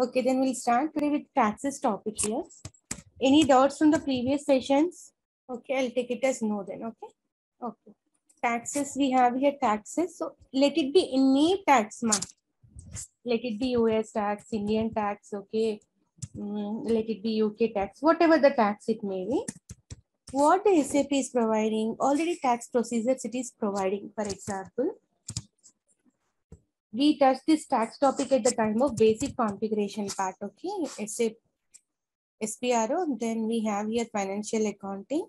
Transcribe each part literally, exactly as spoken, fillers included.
Okay, then we'll start today with taxes topic here. Any doubts from the previous sessions? Okay, I'll take it as no then. Okay, okay. Taxes we have here taxes. So let it be any tax mark. Let it be U S tax, Indian tax. Okay, mm, let it be U K tax. Whatever the tax it may be. What the S A P is providing, already tax procedures it is providing. For example, we touched this tax topic at the time of basic configuration part. Okay, S A P, S P R O. Then we have here financial accounting.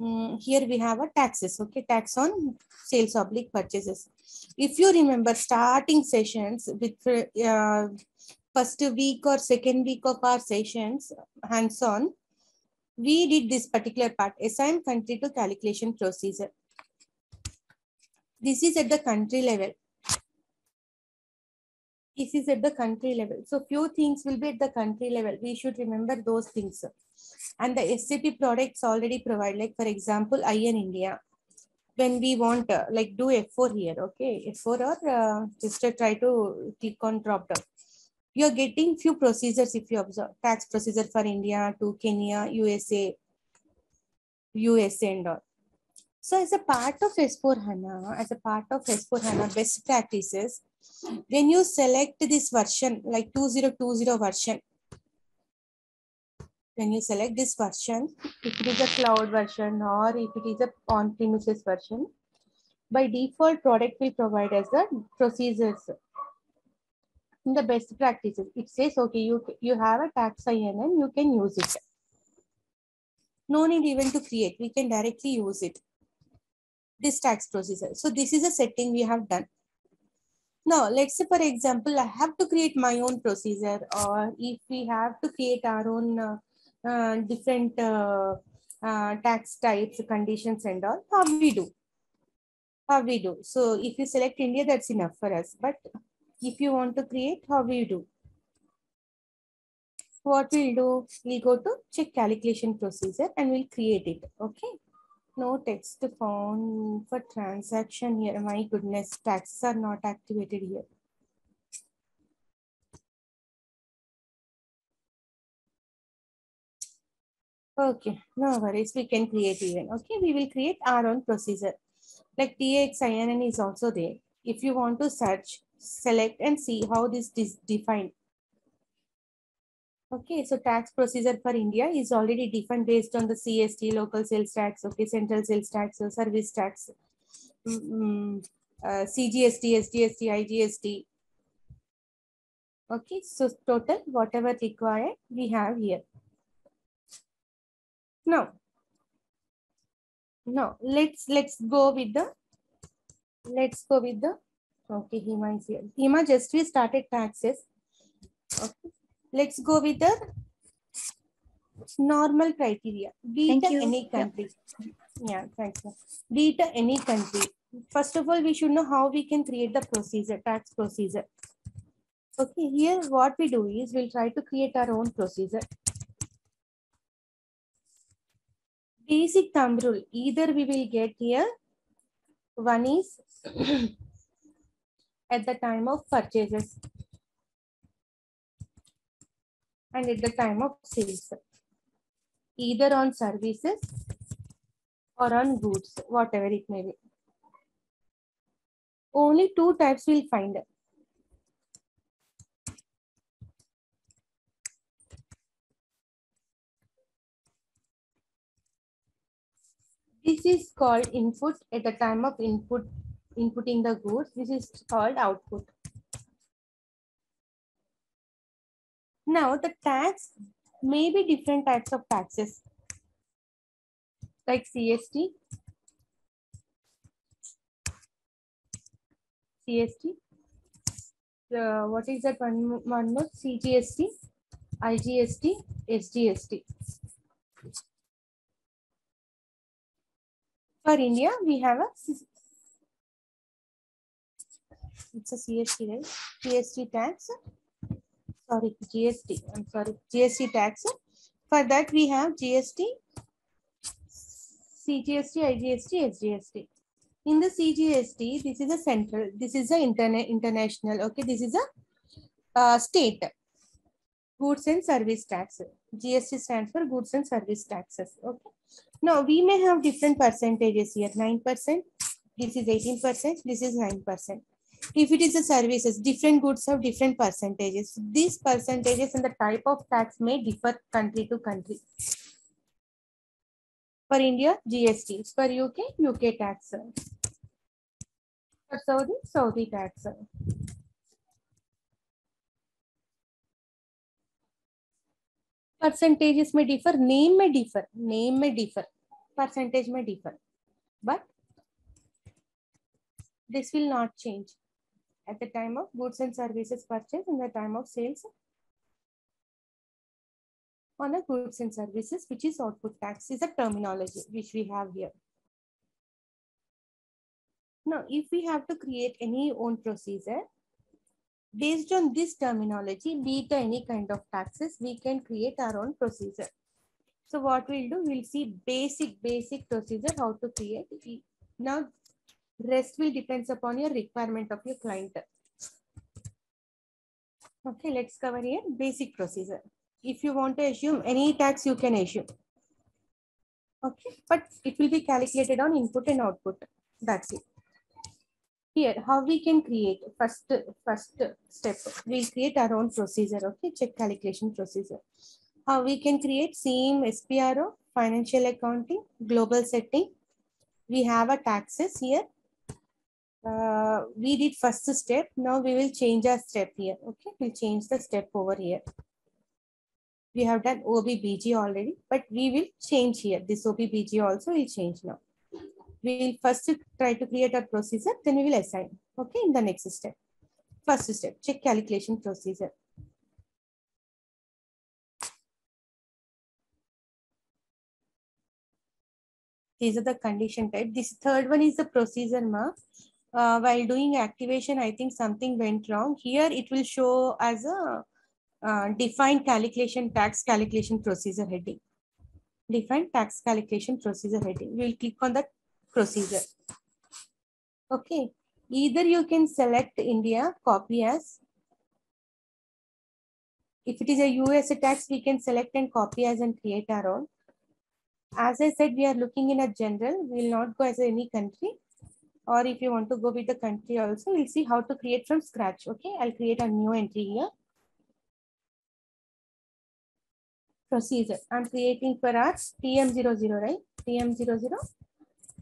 Mm, here we have a taxes. Okay, tax on sales oblique purchases. If you remember, starting sessions with uh, first week or second week of our sessions, hands on, we did this particular part. Assign country to calculation procedure. This is at the country level. This is at the country level. So few things will be at the country level. We should remember those things. And the S A P products already provide, like for example, I N India. When we want, uh, like do F four here, okay? F four or uh, just uh, try to click on drop down. You're getting few procedures if you observe. Tax procedure for India to Kenya, U S A, U S A and all. So as a part of S four HANA, as a part of S four HANA best practices, when you select this version, like two thousand twenty version, when you select this version, if it is a cloud version or if it is a on-premises version, by default product will provide as the procedures in the best practices. It says, okay, you, you have a tax I N and you can use it. No need even to create, we can directly use it. This tax procedure. So this is a setting we have done. Now, let's say, for example, I have to create my own procedure, or if we have to create our own uh, uh, different uh, uh, tax types, conditions and all, how we do, how we do. So if you select India, that's enough for us. But if you want to create, how we do, what we'll do, we'll go to check calculation procedure and we'll create it. Okay. No text found for transaction here. My goodness, taxes are not activated here. Okay, no worries. We can create even. Okay, we will create our own procedure. Like T X N N is also there. If you want to search, select and see how this is defined. Okay, so tax procedure for India is already defined based on the C S T, local sales tax, okay, central sales tax, so service tax, mm, uh, C G S T, S G S T, I G S T. Okay, so total, whatever required, we have here. Now, now let's let's go with the let's go with the okay. Hima is here. Hima just we started taxes. Okay. Let's go with the normal criteria. Be it any country. Yeah, yeah, thanks. Be it any country. First of all, we should know how we can create the procedure, tax procedure. Okay, here what we do is we'll try to create our own procedure. Basic thumb rule. Either we will get here, one is at the time of purchases, and at the time of sales, either on services or on goods, whatever it may be. Only two types we'll find. This is called input at the time of input, inputting the goods. This is called output. Now, the tax may be different types of taxes, like C S T, C S T, uh, what is that one, one more, C G S T, I G S T, S G S T. For India, we have a, it's a C S T, right? C S T tax. Sorry, G S T. I'm sorry, G S T tax. For that, we have G S T, C G S T, I G S T, S G S T. In the C G S T, this is a central, this is a interna international, okay, this is a uh, state. Goods and service tax. G S T stands for goods and service taxes. Okay. Now we may have different percentages here. Nine percent. This is eighteen percent. This is nine percent. If it is a services, different goods have different percentages. These percentages and the type of tax may differ country to country. For India, G S T. For U K, U K tax. For Saudi, Saudi tax. Percentages में differ, name में differ, name में differ, percentage में differ, but this will not change at the time of goods and services purchase and the time of sales on a goods and services which is output tax is a terminology which we have here. Now if we have to create any own procedure based on this terminology, be it any kind of taxes, we can create our own procedure. So what we'll do, we'll see basic basic procedure how to create. Now rest will depends upon your requirement of your client. Okay, let's cover here basic procedure. If you want to assume any tax, you can assume. Okay, but it will be calculated on input and output. That's it. Here, how we can create? First, first step, we create our own procedure. Okay, check calculation procedure. How we can create? Same S P R O, financial accounting, global setting. We have a taxes here. Uh, we did first step. Now we will change our step here. Okay, we'll change the step over here. We have done O B B G already, but we will change here. This O B B G also will change now. We will first try to create our procedure, then we will assign. Okay, in the next step. First step, check calculation procedure. These are the condition type. This third one is the procedure mark. Uh, while doing activation, I think something went wrong. Here it will show as a uh, defined calculation tax calculation procedure heading. Defined tax calculation procedure heading. We will click on that procedure. Okay, either you can select India, copy as. If it is a U S tax, we can select and copy as and create our own. As I said, we are looking in a general, we will not go as any country, or if you want to go with the country also, we'll see how to create from scratch. Okay, I'll create a new entry here. Procedure, I'm creating for us T M zero zero, right? T M zero zero.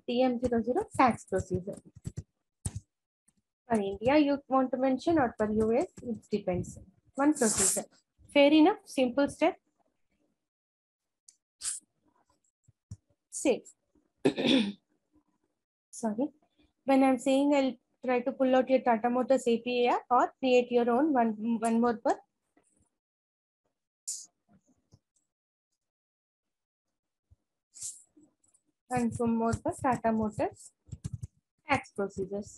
T M zero zero tax procedure. For India, you want to mention, or for U S, it depends. One procedure. Fair enough, simple step. Save. Sorry. When I'm saying I'll try to pull out your Tata Motors A P I app or create your own one, one more per. And some more for Tata Motors tax procedures.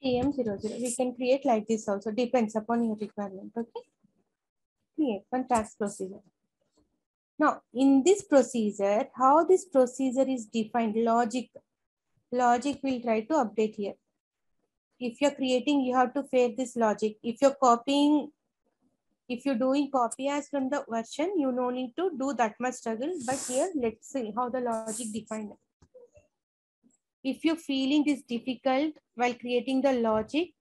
T M zero zero. We can create like this also. Depends upon your requirement. Okay. Create one tax procedure. Now, in this procedure, how this procedure is defined? Logic. Logic will try to update here. If you're creating, you have to fail this logic. If you're copying, if you're doing copy as from the version, you no need to do that much struggle. But here, let's see how the logic defined. If you're feeling this difficult while creating the logic,